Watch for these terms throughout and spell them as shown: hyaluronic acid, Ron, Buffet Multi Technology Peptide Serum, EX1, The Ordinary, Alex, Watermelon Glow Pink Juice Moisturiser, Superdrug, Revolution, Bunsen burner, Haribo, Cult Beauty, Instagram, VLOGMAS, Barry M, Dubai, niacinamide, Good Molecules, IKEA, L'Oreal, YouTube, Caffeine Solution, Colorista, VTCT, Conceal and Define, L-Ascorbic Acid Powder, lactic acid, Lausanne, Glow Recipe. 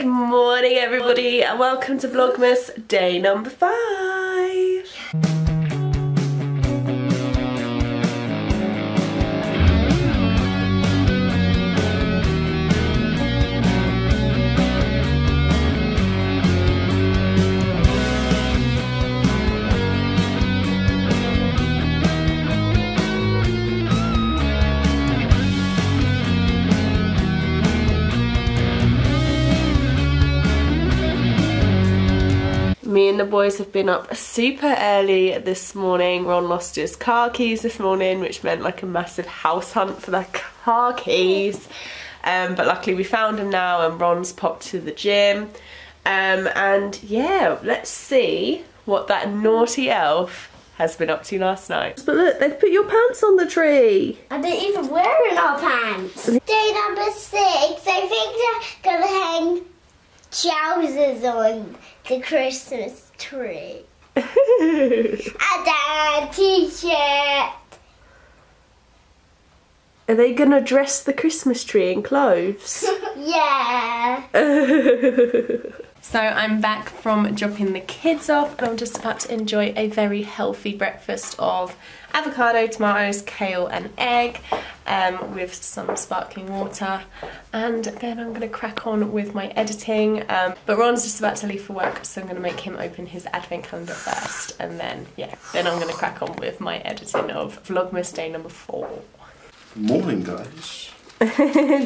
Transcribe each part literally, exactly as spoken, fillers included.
Good morning everybody and welcome to Vlogmas day number five. Me and the boys have been up super early this morning. Ron lost his car keys this morning, which meant like a massive house hunt for their car keys. Um, but luckily we found them now and Ron's popped to the gym. Um, and yeah, let's see what that naughty elf has been up to last night. But look, they've put your pants on the tree. I didn't even wear our pants. Day number six, I think they're gonna hang trousers on the Christmas tree. And a t-shirt. Are they gonna dress the Christmas tree in clothes? Yeah. So I'm back from dropping the kids off and I'm just about to enjoy a very healthy breakfast of avocado, tomatoes, kale and egg um, with some sparkling water, and then I'm going to crack on with my editing. Um, but Ron's just about to leave for work, so I'm going to make him open his advent calendar first, and then yeah, then I'm going to crack on with my editing of Vlogmas day number four. Morning guys.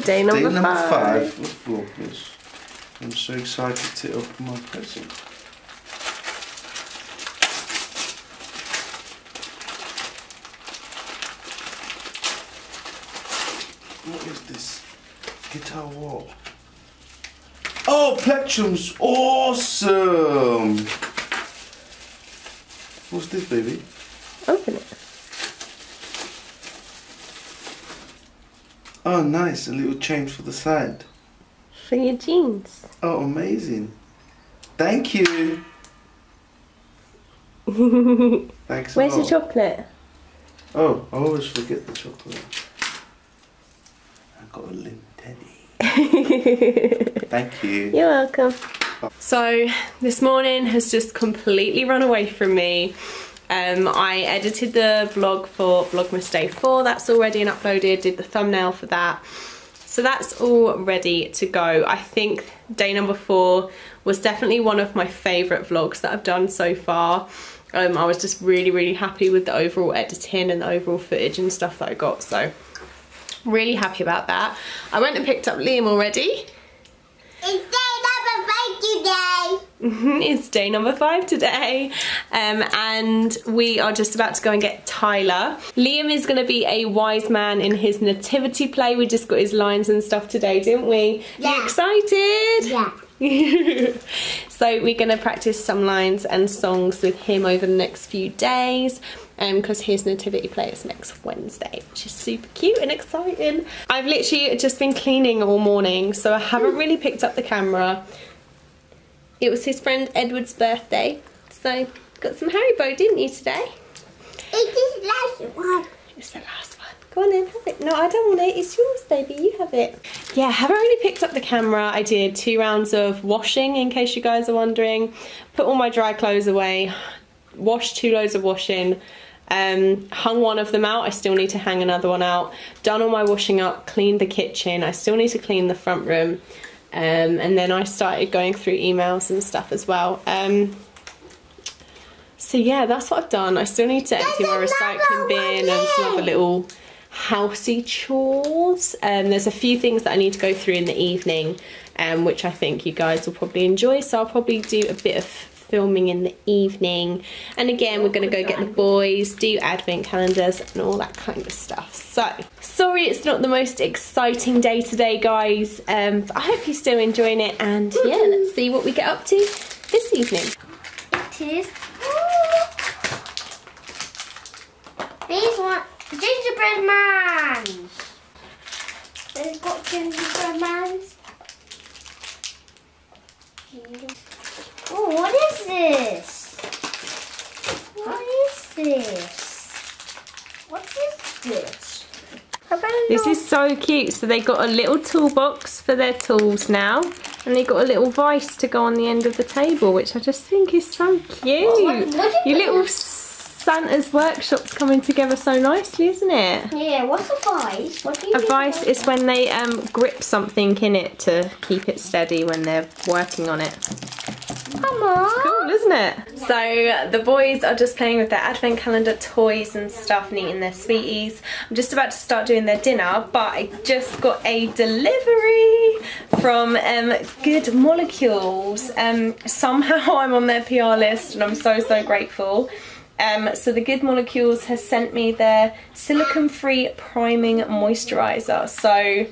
Day number, day number five. five of Vlogmas. I'm so excited to open my present. What is this? Guitar wall. Oh, plectrums! Awesome! What's this, baby? Open it. Oh, nice. A little change for the side. For your jeans. Oh, amazing. Thank you. Thanks a Where's lot. Your chocolate? Oh, I always forget the chocolate. I got a limp teddy. Thank you. You're welcome. So, this morning has just completely run away from me. Um, I edited the vlog for Vlogmas Day four. That's already and uploaded. Did the thumbnail for that. So that's all ready to go. I think day number four was definitely one of my favourite vlogs that I've done so far. Um, I was just really, really happy with the overall editing and the overall footage and stuff that I got. So really happy about that. I went and picked up Liam already. It's day number five today. It's day number five today. Um, and we are just about to go and get Tyler. Liam is going to be a wise man in his nativity play. We just got his lines and stuff today, didn't we? Yeah. Are you excited? Yeah. So we're going to practice some lines and songs with him over the next few days. Um, because his nativity play is next Wednesday, which is super cute and exciting. I've literally just been cleaning all morning, so I haven't really picked up the camera. It was his friend Edward's birthday, so got some Haribo, didn't you, today? It is the last one. It's the last one. Go on in, have it. No, I don't want it. It's yours, baby. You have it. Yeah, I haven't really picked up the camera. I did two rounds of washing, in case you guys are wondering. Put all my dry clothes away. Washed two loads of washing. Um, hung one of them out, I still need to hang another one out. Done all my washing up, cleaned the kitchen, I still need to clean the front room. Um, and then I started going through emails and stuff as well. Um, so yeah, that's what I've done. I still need to empty my recycling bin and some other little housey chores. Um, there's a few things that I need to go through in the evening, um, which I think you guys will probably enjoy. So I'll probably do a bit of filming in the evening, and again we're going to go get the boys, do advent calendars and all that kind of stuff. So sorry it's not the most exciting day today guys, um, but I hope you're still enjoying it, and yeah, let's see what we get up to this evening. It is these one gingerbread mans. They've got gingerbread mans. Oh, what is this? What is this? What is this? This is so cute. So they got a little toolbox for their tools now. And they got a little vice to go on the end of the table, which I just think is so cute. Oh, what, what Your little Santa's workshop's coming together so nicely, isn't it? Yeah, what's a vice? What do you a vice is that? When they um, grip something in it to keep it steady when they're working on it. Come on. Cool, isn't it? So the boys are just playing with their advent calendar toys and stuff and eating their sweeties. I'm just about to start doing their dinner, but I just got a delivery from um, Good Molecules. Um, somehow I'm on their P R list and I'm so, so grateful. Um, so the Good Molecules has sent me their silicone-free priming moisturiser. So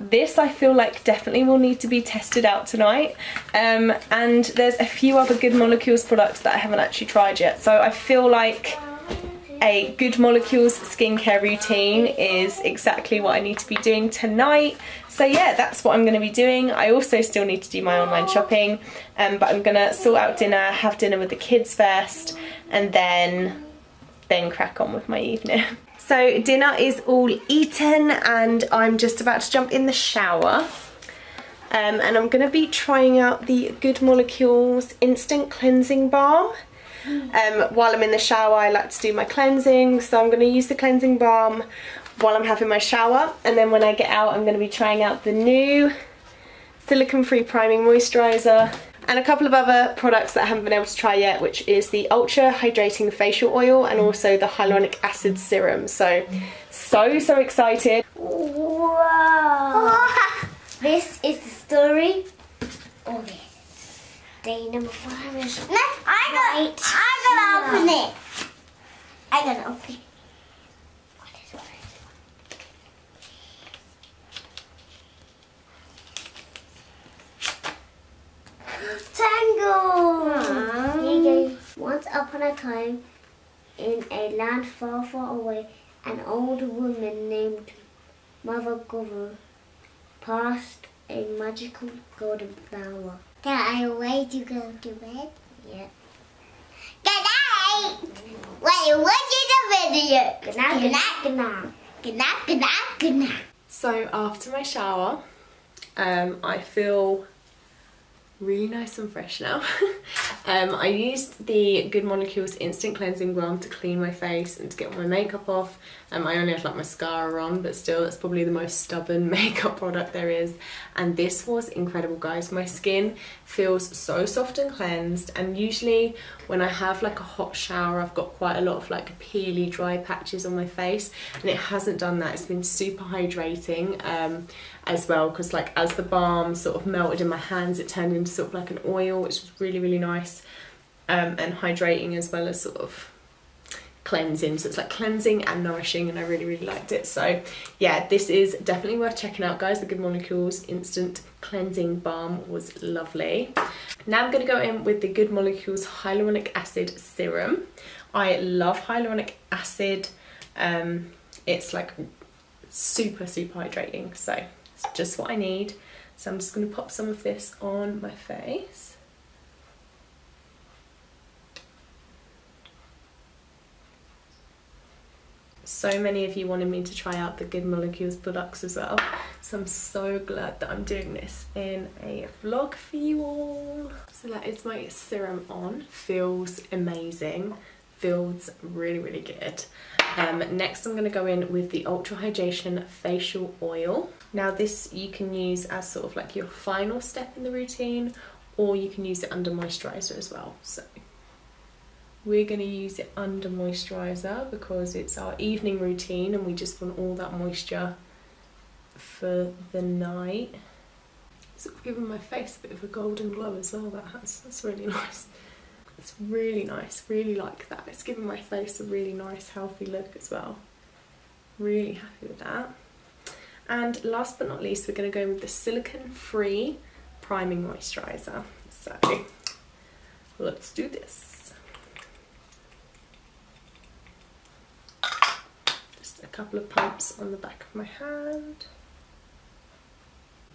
this I feel like definitely will need to be tested out tonight, um, and there's a few other Good Molecules products that I haven't actually tried yet, so I feel like a Good Molecules skincare routine is exactly what I need to be doing tonight. So yeah, that's what I'm going to be doing. I also still need to do my online shopping, um, but I'm going to sort out dinner, have dinner with the kids first, and then, then crack on with my evening. So dinner is all eaten and I'm just about to jump in the shower, um, and I'm going to be trying out the Good Molecules Instant Cleansing Balm. Um, while I'm in the shower I like to do my cleansing, so I'm going to use the cleansing balm while I'm having my shower, and then when I get out I'm going to be trying out the new silicone-free priming moisturiser and a couple of other products that I haven't been able to try yet, which is the Ultra Hydrating Facial Oil and also the Hyaluronic Acid Serum. So, so, so excited. Wow. This is the story of it. Day number five is... No, I'm gonna, right I'm gonna open it. I'm gonna open it. What is it? Tango! Once upon a time, in a land far, far away, an old woman named Mother Guru passed a magical golden flower. There are a way to go to bed. Yeah. Good night! When you watch the video. Good night, good night, good night. Good night, good night, good night. So after my shower, um, I feel really nice and fresh now. um, I used the Good Molecules Instant Cleansing Balm to clean my face and to get my makeup off. Um, I only had like mascara on, but still that's probably the most stubborn makeup product there is, and this was incredible, guys. My skin feels so soft and cleansed, and usually when I have like a hot shower I've got quite a lot of like peely dry patches on my face, and it hasn't done that. It's been super hydrating, um, as well, because like as the balm sort of melted in my hands it turned into sort of like an oil, which is really, really nice, um, and hydrating as well as sort of cleansing. So it's like cleansing and nourishing, and I really, really liked it. So yeah, this is definitely worth checking out, guys. The Good Molecules Instant Cleansing Balm was lovely. Now I'm going to go in with the Good Molecules Hyaluronic Acid Serum. I love hyaluronic acid. Um, it's like super, super hydrating, so it's just what I need. So I'm just going to pop some of this on my face. So many of you wanted me to try out the Good Molecules products as well, so I'm so glad that I'm doing this in a vlog for you all. So that is my serum on. Feels amazing. Feels really, really good. Um, next I'm going to go in with the Ultra Hydration Facial Oil. Now this you can use as sort of like your final step in the routine, or you can use it under moisturiser as well. So we're going to use it under moisturiser because it's our evening routine and we just want all that moisture for the night. Sort of giving my face a bit of a golden glow as well, that has. That's really nice. It's really nice, really like that. It's giving my face a really nice healthy look as well. Really happy with that. And last but not least, we're going to go with the silicone-free priming moisturiser. So let's do this. Just a couple of pumps on the back of my hand.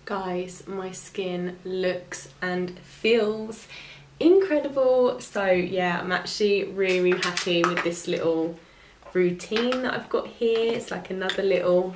Guys, my skin looks and feels incredible. So yeah, I'm actually really, really happy with this little routine that I've got here. It's like another little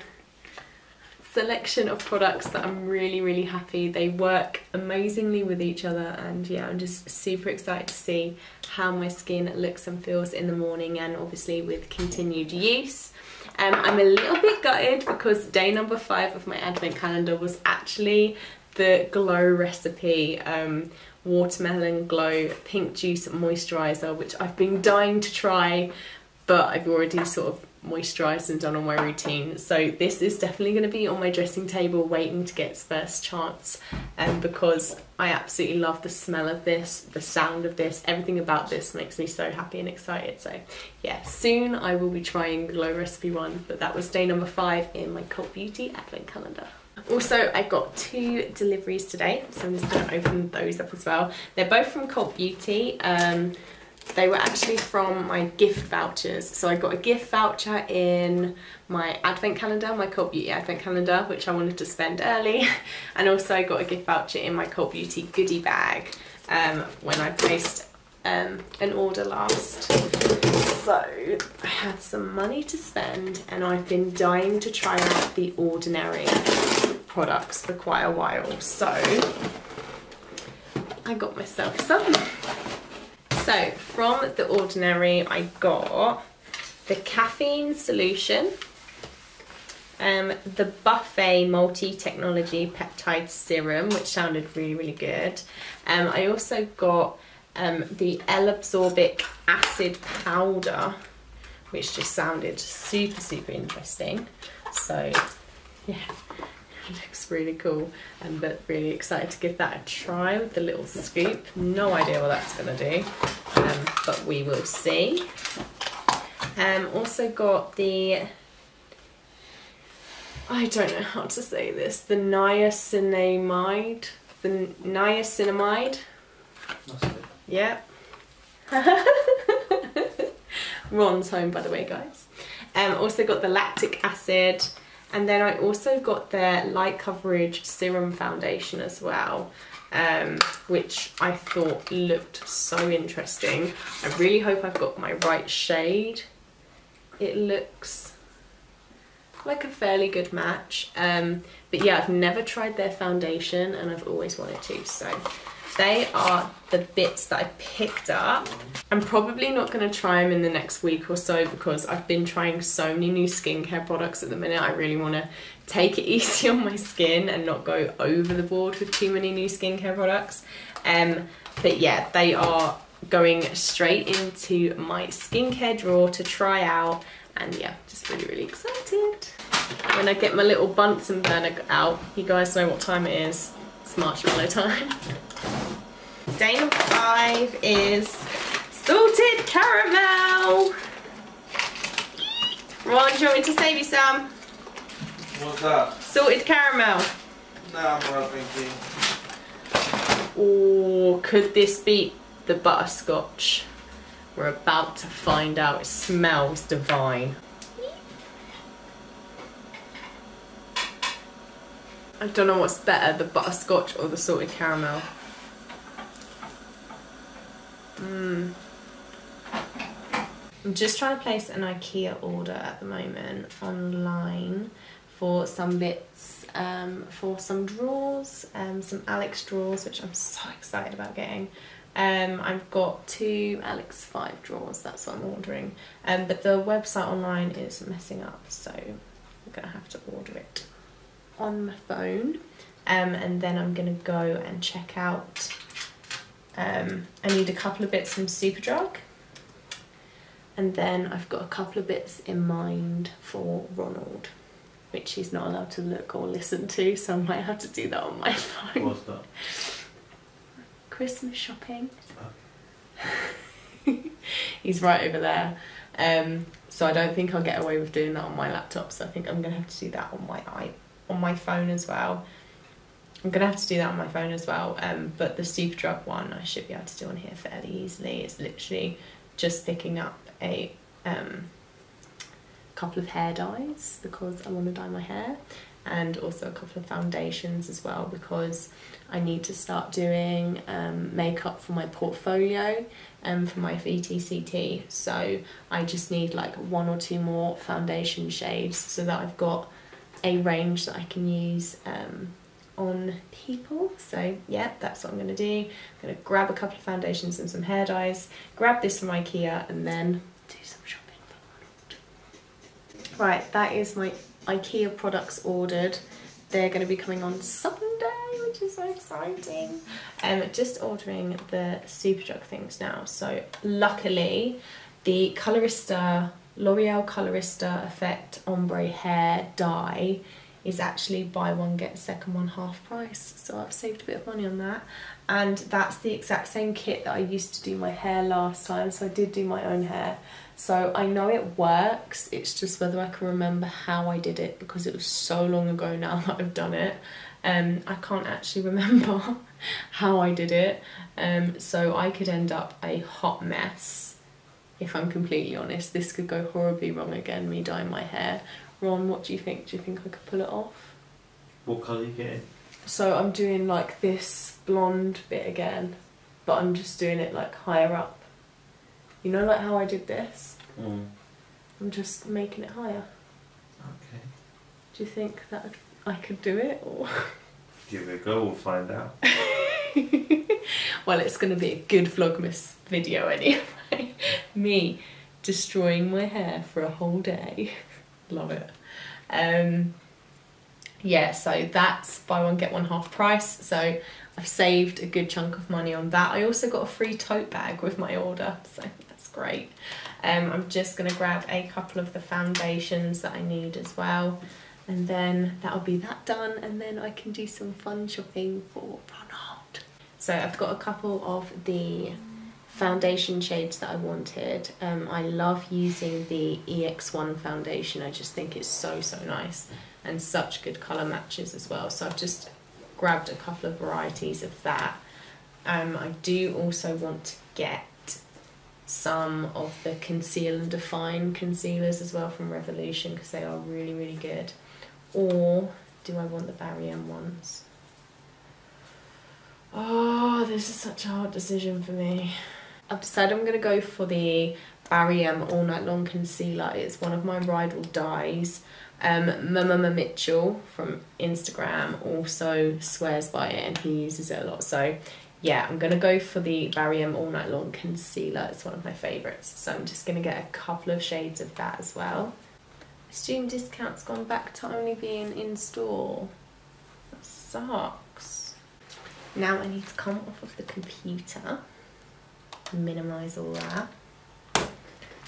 selection of products that I'm really, really happy. They work amazingly with each other, and yeah, I'm just super excited to see how my skin looks and feels in the morning, and obviously with continued use. Um, I'm a little bit gutted because day number five of my advent calendar was actually the Glow Recipe um, Watermelon Glow Pink Juice Moisturiser, which I've been dying to try, but I've already sort of moisturised and done on my routine. So this is definitely going to be on my dressing table waiting to get its first chance, um, because I absolutely love the smell of this, the sound of this, everything about this makes me so happy and excited. So yeah, soon I will be trying the Glow Recipe one, but that was day number five in my Cult Beauty advent calendar. Also, I got two deliveries today, so I'm just going to open those up as well. They're both from Cult Beauty. Um, They were actually from my gift vouchers. So I got a gift voucher in my advent calendar, my Cult Beauty advent calendar, which I wanted to spend early. And also I got a gift voucher in my Cult Beauty goodie bag um, when I placed um, an order last. So I had some money to spend, and I've been dying to try out the Ordinary products for quite a while. So I got myself some. So from The Ordinary, I got the Caffeine Solution, um, the Buffet Multi Technology Peptide Serum, which sounded really, really good. Um, I also got um, the L-Ascorbic Acid Powder, which just sounded super, super interesting. So yeah, it looks really cool, and but really excited to give that a try with the little scoop. No idea what that's gonna do, um, but we will see. Um, also got the, I don't know how to say this, the niacinamide, the niacinamide. Yep. Ron's home, by the way, guys. Um, also got the lactic acid. And then I also got their Light Coverage Serum Foundation as well, um, which I thought looked so interesting. I really hope I've got my right shade. It looks like a fairly good match. Um, but yeah, I've never tried their foundation, and I've always wanted to, so. They are the bits that I picked up. I'm probably not going to try them in the next week or so because I've been trying so many new skincare products at the minute. I really want to take it easy on my skin and not go over the board with too many new skincare products. Um, but yeah, they are going straight into my skincare drawer to try out. And yeah, just really, really excited. When I get my little Bunsen burner out, you guys know what time it is. It's marshmallow time. Day number five is salted caramel. Ron, do you want me to save you some? What's that? Salted caramel. Nah, I'm not thinking. Or could this be the butterscotch? We're about to find out. It smells divine. I don't know what's better, the butterscotch or the salted caramel. Mm. I'm just trying to place an IKEA order at the moment online for some bits, um, for some drawers, um, some Alex drawers, which I'm so excited about getting. Um, I've got two Alex five drawers, that's what I'm ordering. Um, but the website online is messing up, so I'm gonna have to order it on my phone. Um, and then I'm gonna go and check out. Um, I need a couple of bits from Superdrug, and then I've got a couple of bits in mind for Ronald, which he's not allowed to look or listen to, so I might have to do that on my phone. What's that? Christmas shopping. Oh. He's right over there, um, so I don't think I'll get away with doing that on my laptop, so I think I'm going to have to do that on my i on my phone as well. I'm gonna have to do that on my phone as well, um, but the Superdrug one I should be able to do on here fairly easily. It's literally just picking up a um, couple of hair dyes because I want to dye my hair, and also a couple of foundations as well because I need to start doing um, makeup for my portfolio and um, for my V T C T. So I just need like one or two more foundation shades so that I've got a range that I can use um, on people. So yeah, that's what I'm going to do. I'm going to grab a couple of foundations and some hair dyes, grab this from IKEA, and then do some shopping. Right, that is my IKEA products ordered. They're going to be coming on Sunday, which is so exciting. Um, just ordering the Superdrug things now. So luckily, the Colorista, L'Oreal Colorista Effect Ombre Hair Dye is actually buy one, get second one half price. So I've saved a bit of money on that. And that's the exact same kit that I used to do my hair last time. So I did do my own hair. So I know it works. It's just whether I can remember how I did it, because it was so long ago now that I've done it. Um, I can't actually remember how I did it. Um, so I could end up a hot mess. If I'm completely honest, this could go horribly wrong again, me dyeing my hair. Ron, what do you think? Do you think I could pull it off? What colour are you getting? So I'm doing like this blonde bit again, but I'm just doing it like higher up. You know, like how I did this? Mm. I'm just making it higher. Okay. Do you think that I could do it, or? Give it a go, we'll find out. Well, it's going to be a good Vlogmas video anyway. Me destroying my hair for a whole day. Love it. Um, yeah, so that's buy one, get one half price. So I've saved a good chunk of money on that. I also got a free tote bag with my order, so that's great. Um, I'm just going to grab a couple of the foundations that I need as well. And then that'll be that done. And then I can do some fun shopping for Ronald. So I've got a couple of the foundation shades that I wanted. Um, I love using the E X one foundation. I just think it's so, so nice, and such good colour matches as well. So I've just grabbed a couple of varieties of that. Um, I do also want to get some of the Conceal and Define concealers as well from Revolution, because they are really, really good. Or do I want the Barry M ones? Oh, this is such a hard decision for me. I've said I'm going to go for the Barry M All Night Long Concealer. It's one of my rival dyes. Um, Mama Mitchell from Instagram also swears by it, and he uses it a lot. So yeah, I'm going to go for the Barry M All Night Long Concealer. It's one of my favourites. So I'm just going to get a couple of shades of that as well. Assume discount's gone back to only being in store. That sucks. Now I need to come off of the computer. Minimise all that,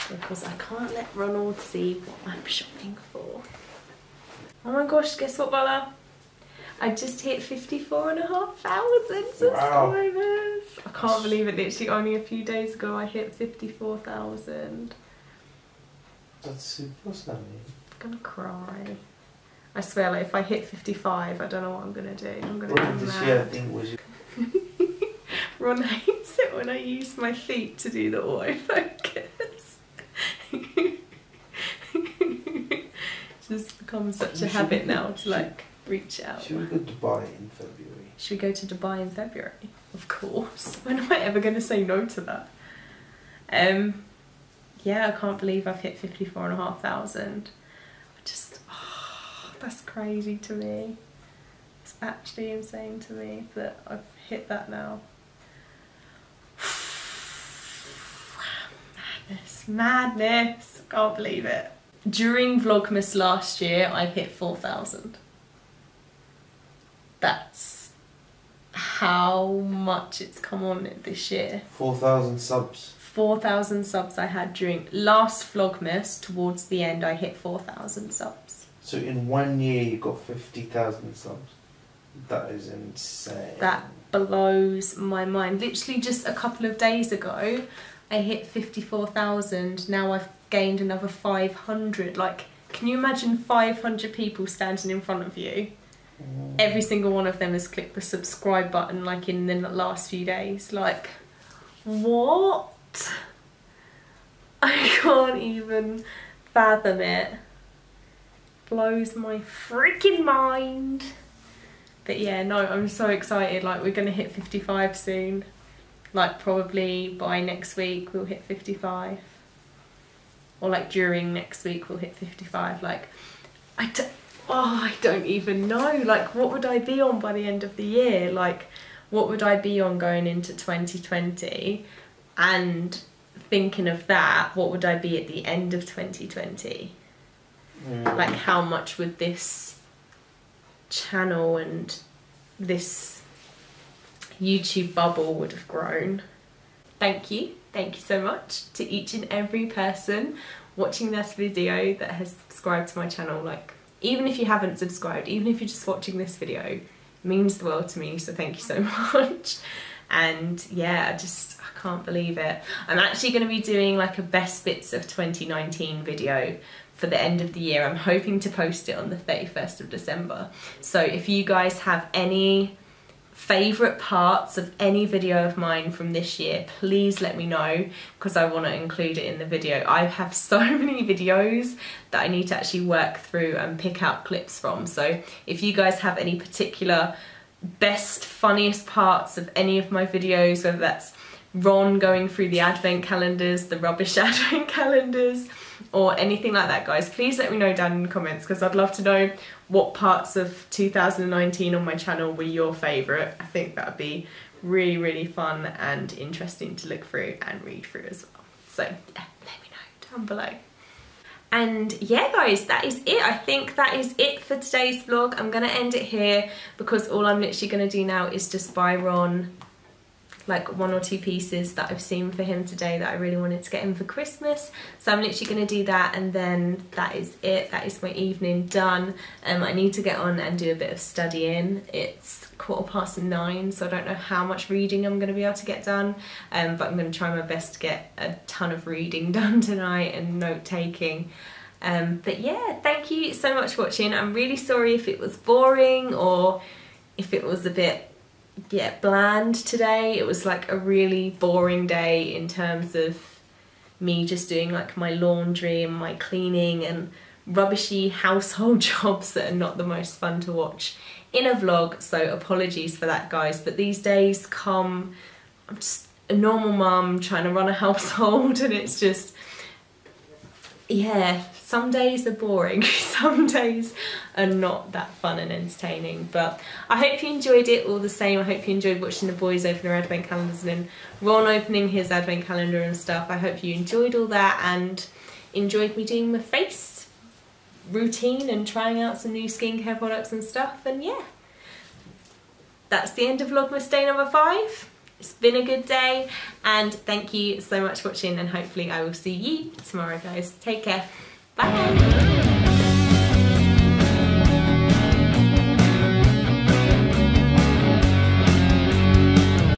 because I can't let Ronald see what I'm shopping for. Oh my gosh, guess what, Bella? I just hit fifty-four and a half thousand subscribers. Wow. I can't believe it. Literally only a few days ago I hit fifty-four thousand. That's super. What's that mean? I'm gonna cry. I swear, like, if I hit fifty-five, I don't know what I'm gonna do. I'm gonna what do this year, I think, was you? Ron hates it when I use my feet to do the autofocus. It's just become such a habit now to like reach out. Should we go to Dubai in February? Should we go to Dubai in February? Of course. When am I ever going to say no to that? Um, yeah, I can't believe I've hit fifty-four and a half thousand. I just, oh, that's crazy to me. It's actually insane to me that I've hit that now. Madness, madness. I can't believe it. During Vlogmas last year, I hit four thousand. That's how much it's come on this year. four thousand subs. four thousand subs I had during last Vlogmas. Towards the end, I hit four thousand subs. So in one year, you got fifty thousand subs. That is insane. That blows my mind. Literally just a couple of days ago, I hit fifty-four thousand. Now I've gained another five hundred. Like, can you imagine five hundred people standing in front of you? Mm. Every single one of them has clicked the subscribe button, like, in the last few days. Like, what? I can't even fathom it. Blows my freaking mind. But yeah, no, I'm so excited. Like, we're gonna hit fifty-five soon. Like, probably by next week we'll hit fifty-five. Or like during next week we'll hit fifty-five. Like, I, oh, I don't even know. Like, what would I be on by the end of the year? Like, what would I be on going into twenty twenty? And thinking of that, what would I be at the end of twenty twenty? Mm. Like, how much would this channel and this YouTube bubble would have grown? Thank you. Thank you so much to each and every person watching this video that has subscribed to my channel. Like, even if you haven't subscribed, even if you're just watching this video, it means the world to me, so thank you so much. And yeah, I just, I can't believe it. I'm actually going to be doing like a best bits of twenty nineteen video for the end of the year. I'm hoping to post it on the thirty-first of December. So if you guys have any favourite parts of any video of mine from this year, please let me know, because I want to include it in the video. I have so many videos that I need to actually work through and pick out clips from. So if you guys have any particular best, funniest parts of any of my videos, whether that's Ron going through the advent calendars, the rubbish advent calendars, or anything like that, guys, please let me know down in the comments, because I'd love to know what parts of two thousand nineteen on my channel were your favourite. I think that would be really, really fun and interesting to look through and read through as well. So yeah, let me know down below. And yeah, guys, that is it. I think that is it for today's vlog. I'm going to end it here, because all I'm literally going to do now is just buy Ron like one or two pieces that I've seen for him today that I really wanted to get him for Christmas. So I'm literally going to do that, and then that is it. That is my evening done. Um, I need to get on and do a bit of studying. It's quarter past nine, so I don't know how much reading I'm going to be able to get done, um, but I'm going to try my best to get a ton of reading done tonight and note-taking. Um, but yeah, thank you so much for watching. I'm really sorry if it was boring or if it was a bit... yeah, bland today. It was like a really boring day in terms of me just doing like my laundry and my cleaning and rubbishy household jobs that are not the most fun to watch in a vlog, so apologies for that, guys. But these days come, I'm just a normal mum trying to run a household, and it's just, yeah, some days are boring, some days are not that fun and entertaining. But I hope you enjoyed it all the same. I hope you enjoyed watching the boys open their advent calendars and Ron opening his advent calendar and stuff. I hope you enjoyed all that and enjoyed me doing my face routine and trying out some new skincare products and stuff. And yeah, that's the end of Vlogmas day number five. It's been a good day, and thank you so much for watching, and hopefully I will see you tomorrow, guys. Take care. Bye.